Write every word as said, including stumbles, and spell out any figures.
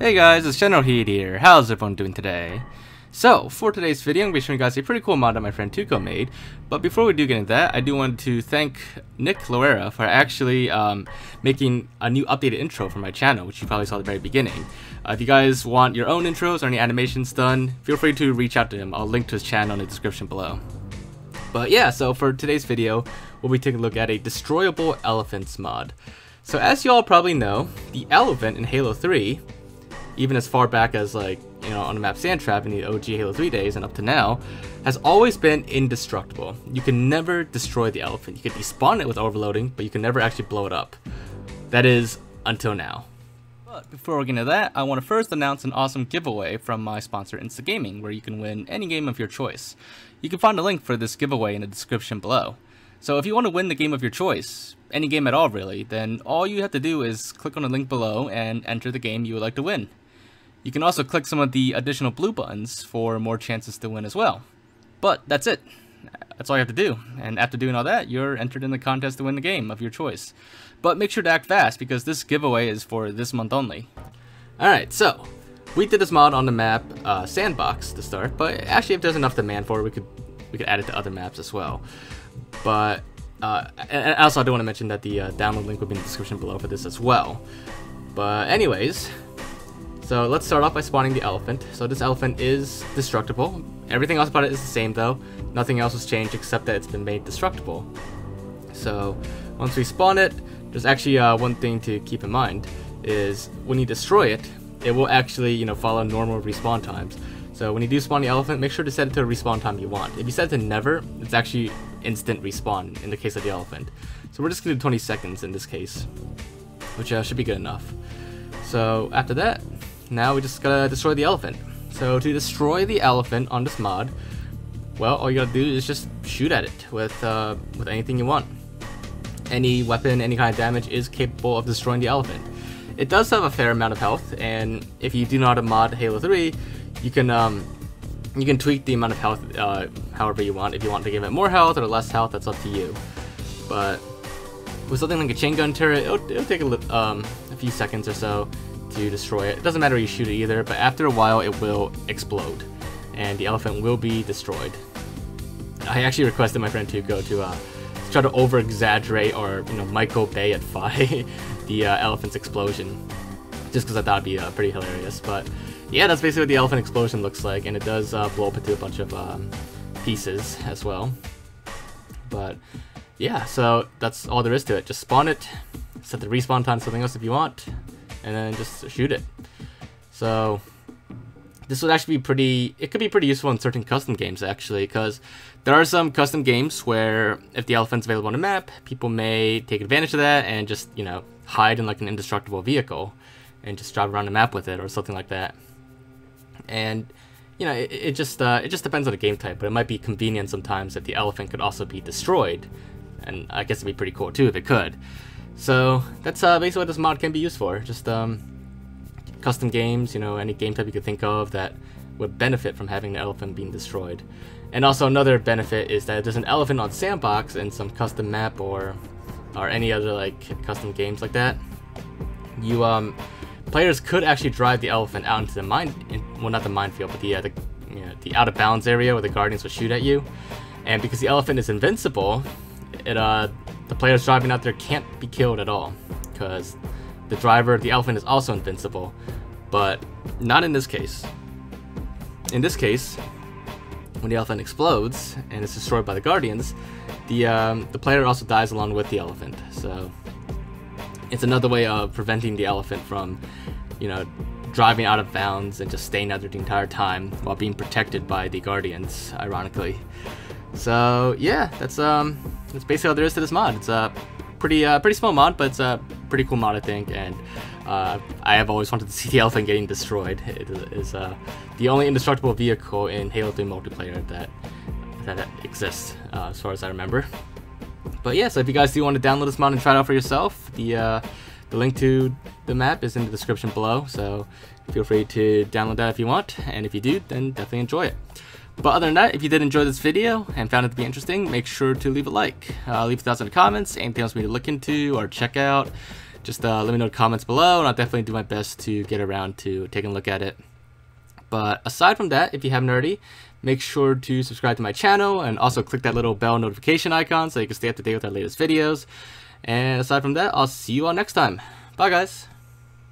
Hey guys, it's General Heat here. How's everyone doing today? So, for today's video, I'm going to be showing you guys a pretty cool mod that my friend Tuco made. But before we do get into that, I do want to thank Nick Loera for actually um, making a new updated intro for my channel, which you probably saw at the very beginning. Uh, if you guys want your own intros or any animations done, feel free to reach out to him. I'll link to his channel in the description below. But yeah, so for today's video, we'll be taking a look at a destroyable elephants mod. So as you all probably know, the elephant in Halo three, even as far back as like, you know, on the map Sand Trap in the O G Halo three days and up to now, has always been indestructible. You can never destroy the elephant. You can despawn it with overloading, but you can never actually blow it up. That is, until now. But before we get into that, I want to first announce an awesome giveaway from my sponsor Insta Gaming, where you can win any game of your choice. You can find a link for this giveaway in the description below. So if you want to win the game of your choice, any game at all really, then all you have to do is click on the link below and enter the game you would like to win. You can also click some of the additional blue buttons for more chances to win as well. But that's it. That's all you have to do. And after doing all that, you're entered in the contest to win the game of your choice. But make sure to act fast because this giveaway is for this month only. Alright, so we did this mod on the map uh, Sandbox to start, but actually if there's enough demand for it, we could, we could add it to other maps as well. But uh, and also I do want to mention that the uh, download link will be in the description below for this as well. But anyways, so let's start off by spawning the elephant. So this elephant is destructible. Everything else about it is the same though. Nothing else has changed except that it's been made destructible. So once we spawn it, there's actually uh, one thing to keep in mind is when you destroy it, it will actually, you know, follow normal respawn times. So when you do spawn the elephant, make sure to set it to the respawn time you want. If you set it to never, it's actually instant respawn in the case of the elephant. So we're just gonna do twenty seconds in this case, which uh, should be good enough. So after that, now we just gotta destroy the elephant. So to destroy the elephant on this mod, well, all you gotta do is just shoot at it with uh, with anything you want. Any weapon, any kind of damage is capable of destroying the elephant. It does have a fair amount of health, and if you do know how to mod Halo three, you can um, you can tweak the amount of health uh, however you want. If you want to give it more health or less health, that's up to you. But with something like a chain gun turret, it'll, it'll take a, um, a few seconds or so to destroy it. It doesn't matter where you shoot it either, but after a while it will explode and the elephant will be destroyed. I actually requested my friend Tuco to uh, try to over exaggerate or, you know, Michael Bay at five the uh, elephant's explosion, just because I thought it'd be uh, pretty hilarious. But yeah, that's basically what the elephant explosion looks like, and it does uh, blow up into a bunch of um, pieces as well. But yeah, so that's all there is to it. Just spawn it, set the respawn time to something else if you want, and then just shoot it. So this would actually be pretty, it could be pretty useful in certain custom games actually, because there are some custom games where if the elephant's available on the map, people may take advantage of that and just, you know, hide in like an indestructible vehicle and just drive around the map with it or something like that. And you know, it, it just uh, it just depends on the game type, but it might be convenient sometimes if the elephant could also be destroyed, and I guess it'd be pretty cool too if it could. So that's uh, basically what this mod can be used for, just um, custom games, you know, any game type you could think of that would benefit from having the elephant being destroyed. And also another benefit is that if there's an elephant on Sandbox in some custom map or or any other like custom games like that, you um, players could actually drive the elephant out into the mine, in, well not the minefield, but the, uh, the, you know, the out of bounds area where the guardians would shoot at you. And because the elephant is invincible, it uh. the players driving out there can't be killed at all, because the driver, the elephant, is also invincible, but not in this case. In this case, when the elephant explodes and is destroyed by the guardians, the um, the player also dies along with the elephant. So it's another way of preventing the elephant from, you know, driving out of bounds and just staying out there the entire time while being protected by the guardians, ironically. So yeah, that's um. that's basically all there is to this mod. It's a pretty uh, pretty small mod, but it's a pretty cool mod, I think, and uh, I have always wanted to see the elephant getting destroyed. It is uh, the only indestructible vehicle in Halo three multiplayer that, that exists, uh, as far as I remember. But yeah, so if you guys do want to download this mod and try it out for yourself, the, uh, the link to the map is in the description below, so feel free to download that if you want, and if you do, then definitely enjoy it. But other than that, if you did enjoy this video and found it to be interesting, make sure to leave a like, uh, leave thoughts in the comments, anything else we need to look into or check out, just uh, let me know in the comments below, and I'll definitely do my best to get around to taking a look at it. But aside from that, if you haven't already, make sure to subscribe to my channel and also click that little bell notification icon so you can stay up to date with our latest videos. And aside from that, I'll see you all next time. Bye, guys.